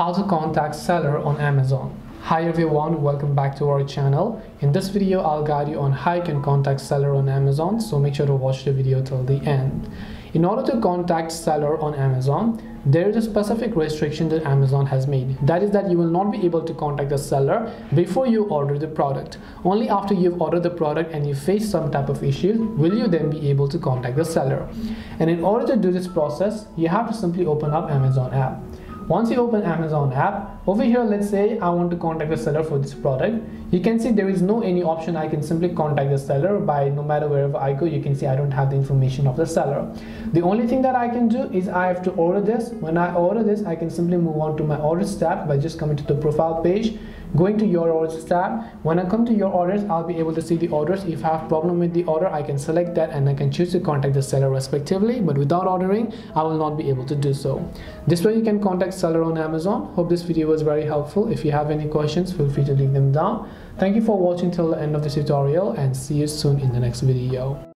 How to contact seller on Amazon. Hi everyone, welcome back to our channel. In this video I'll guide you on how you can contact seller on Amazon, so make sure to watch the video till the end. In order to contact seller on Amazon, there is a specific restriction that Amazon has made. That is that you will not be able to contact the seller before you order the product. Only after you've ordered the product and you face some type of issue will you then be able to contact the seller. And in order to do this process, you have to simply open up Amazon app. Once you open Amazon app, over here let's say I want to contact the seller for this product. You can see there is no any option. I can simply contact the seller by no matter wherever I go. You can see I don't have the information of the seller. The only thing that I can do is I have to order this. When I order this, I can simply move on to my orders tab by just coming to the profile page, going to your orders tab. When I come to your orders, I'll be able to see the orders. If I have problem with the order, I can select that and I can choose to contact the seller respectively, but without ordering, I will not be able to do so. This way you can contact seller on Amazon. Hope this video was very helpful. If you have any questions, feel free to leave them down. Thank you for watching till the end of this tutorial, and see you soon in the next video.